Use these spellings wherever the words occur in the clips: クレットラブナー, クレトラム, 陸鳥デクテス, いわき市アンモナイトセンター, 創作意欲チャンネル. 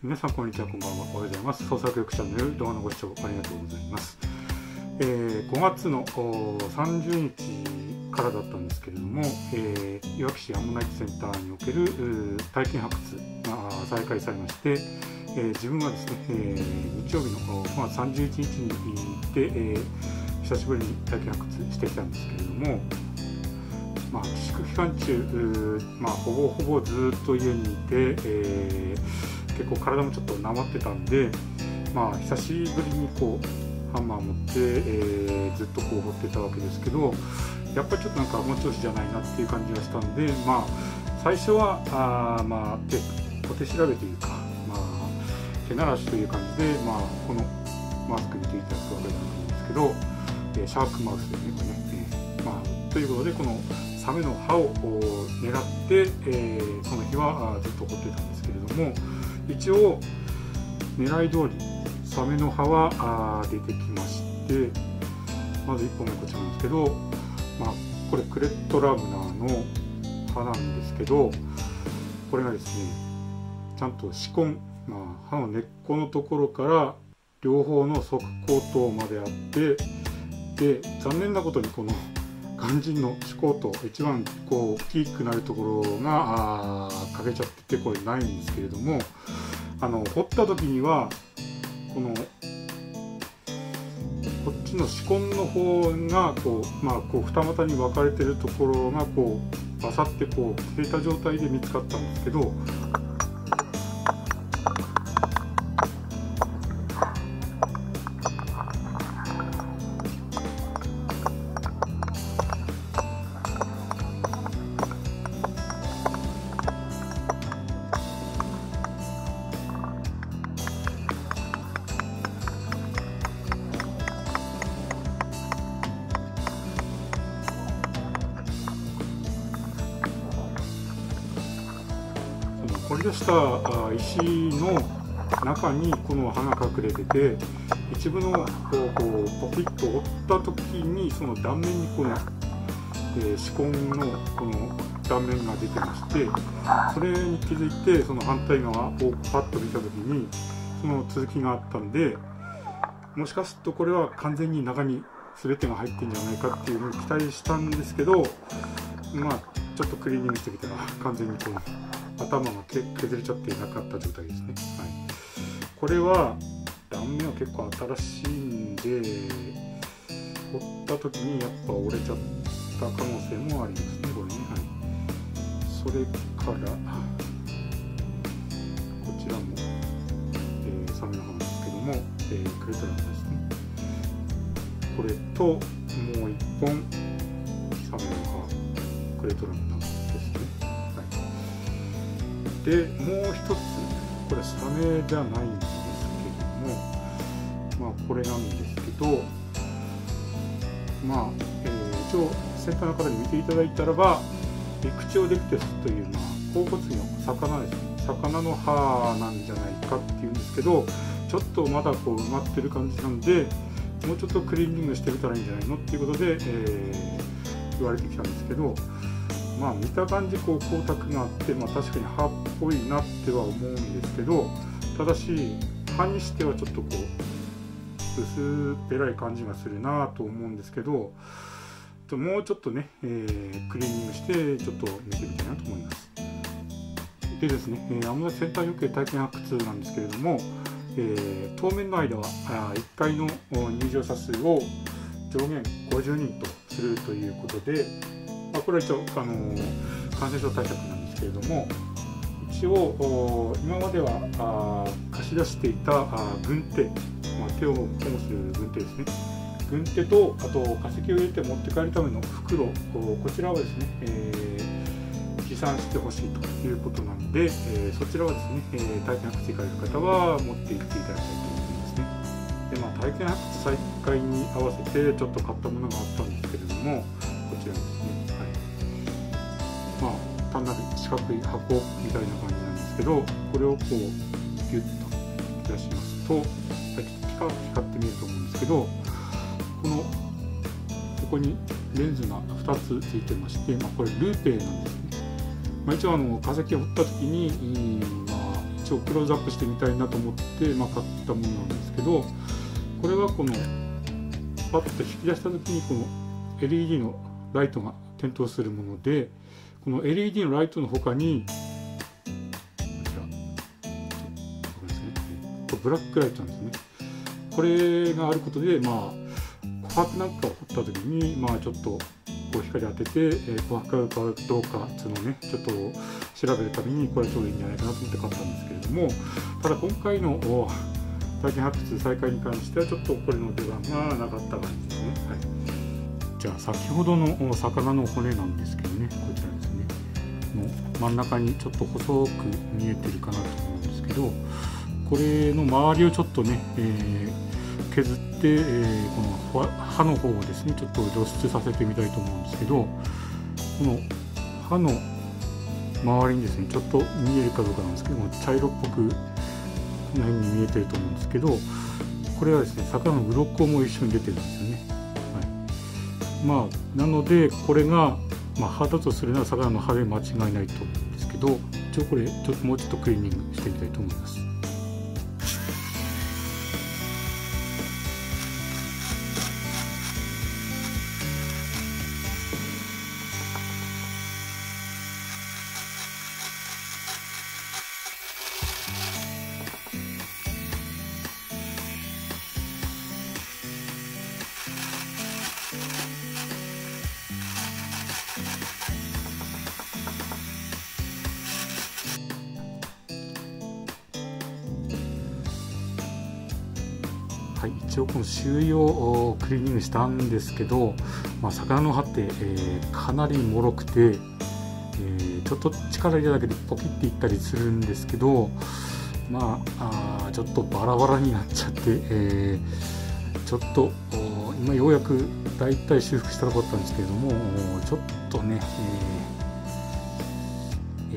皆さんこんにちは、こんばんは、おはようございます。創作力チャンネル動画のご視聴ありがとうございます。5月の30日からだったんですけれども、いわき市アンモナイトセンターにおける体験発掘が再開されまして、自分はですね、日曜日の5月31日に行って、久しぶりに体験発掘してきたんですけれども、自粛期間中、ほぼずっと家にいて、結構体もちょっとなまってたんで、久しぶりにこうハンマー持って、ずっとこう掘ってたわけですけど、やっぱりちょっとなんかもう調子じゃないなっていう感じがしたんで、最初は手調べというか、手慣らしという感じで、このマスク見ていただくわけなんですけど、シャークマウスですね、これね。ということで、このサメの歯を狙って、その日はずっと掘ってたんですけれども、一応狙い通りサメの歯は出てきまして、まず1本目こちらなんですけど、これクレットラブナーの歯なんですけど、これがですね、ちゃんと歯根、歯の根っこのところから両方の側口頭まであって、で残念なことにこの肝心の歯口頭、一番こう大きくなるところが欠けちゃってて、これないんですけれども、掘った時にはこのこっちの歯根の方がこう、こう二股に分かれてるところがこうバサッてこう切れた状態で見つかったんですけど。掘り出した石の中にこの歯が隠れてて、一部のこうポピッと折った時にその断面にこの歯根のこの断面が出てまして、それに気づいてその反対側をパッと見た時にその続きがあったんで、もしかするとこれは完全に中に全てが入ってるんじゃないかっていうのを期待したんですけど、ちょっとクリーニングしてきたら完全にこう。頭が削れちゃってなかった状態ですね。これは断面は結構新しいんで、掘った時にやっぱ折れちゃった可能性もありますね、これね。それからこちらも、サメの歯なんですけども、クレトラムですね。これともう一本サメの歯、クレトラムなんですね。でもう一つ、これサメじゃないんですけども、これなんですけど、一応センターの方に見ていただいたらば、陸鳥デクテスという甲骨魚、魚ですね、魚の歯なんじゃないかっていうんですけど、ちょっとまだこう埋まってる感じなんで、もうちょっとクリーニングしてみたらいいんじゃないのっていうことで、言われてきたんですけど。見た感じこう光沢があって、確かに歯っぽいなっては思うんですけど、ただし歯にしてはちょっとこう薄っぺらい感じがするなと思うんですけど、もうちょっとね、クリーニングしてちょっと見てみたいなと思います。でですね、アンモナイトセンターにおける体験発掘なんですけれども、当面の間は1回の入場者数を上限50人とするということで、これは一応感染症対策なんですけれども、一応今までは貸し出していた軍手、手を保護する軍手ですね、軍手とあと化石を入れて持って帰るための袋、こちらはですね、持参してほしいということなので、そちらはですね、体験発掘行かれる方は持って行っていただきたいと思いますね。で、体験発掘再開に合わせてちょっと買ったものがあったんですけれども、こちらですね。単なる四角い箱みたいな感じなんですけど、これをこうギュッと出しますとピカッと光って見えると思うんですけど、ここにレンズが2つついてまして、これルーペなんですね。一応化石を掘った時に、ちをクローズアップしてみたいなと思って、まあ、買ったものなんですけど、これはこのパッと引き出した時にこの LED のライトが点灯するもので、この LED のライトの他にこちら、ブラックライトなんですね。これがあることで、まあ、琥珀なんかを掘った時に、まあ、ちょっとこう光当てて、琥珀かどうかっていうのをね、ちょっと調べるためにこれちょうどいいんじゃないかなと思って買ったんですけれども、ただ今回の体験発掘再開に関してはちょっとこれの出番がなかった感じですね。はい、じゃあ先ほどの魚の骨なんですけどね、こちらですね、真ん中にちょっと細く見えてるかなと思うんですけど、これの周りをちょっとね、削って、この刃の方をですねちょっと露出させてみたいと思うんですけど、この刃の周りにですねちょっと見えるかどうかなんですけども、茶色っぽくこの辺に見えてると思うんですけど、これはですね魚の鱗も一緒に出てるんですよね。はい、まあなのでこれが、まあ、歯だとするなら魚の歯で間違いないと思うんですけど、一応これちょっともうちょっとクリーニングしてみたいと思います。はい、一応この周囲をクリーニングしたんですけど、まあ、魚の歯って、かなりもろくて、ちょっと力入れただけでポキっていったりするんですけど、まあ、ちょっとバラバラになっちゃって、ちょっと今ようやくだいたい修復したところだったんですけれども、ちょっとね、い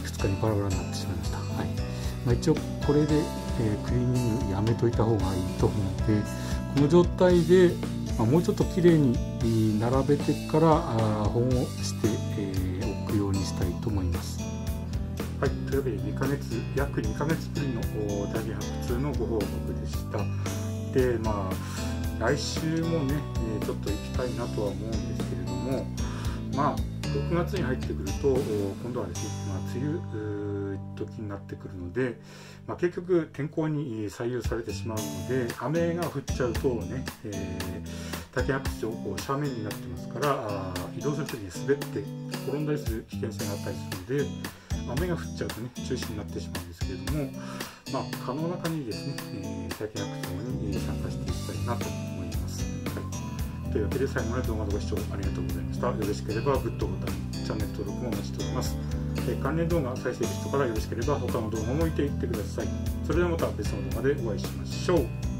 くつかにバラバラになってしまいました。はい、まあ、一応これでクリーニングやめといた方がいいと思うので、この状態で、まあ、もうちょっときれいに並べてから保護しておくようにしたいと思います。はい、というわけで約2ヶ月ぶりの体験発掘のご報告でした。で、まあ来週もねちょっと行きたいなとは思うんですけれども、まあ6月に入ってくると今度はですね、まあ、梅雨時になってくるので、まあ、結局天候に左右されてしまうので、雨が降っちゃうとね、体験発掘場斜面になってますから、移動する時に滑って転んだりする危険性があったりするので、雨が降っちゃうとね中止になってしまうんですけれども、まあ、可能な限りですね、体験発掘場に参加していきたいなと思います。というわけで最後まで動画のご視聴ありがとうございました。よろしければグッドボタン、チャンネル登録もお待ちしております。関連動画再生リストからよろしければ他の動画も見ていってください。それではまた別の動画でお会いしましょう。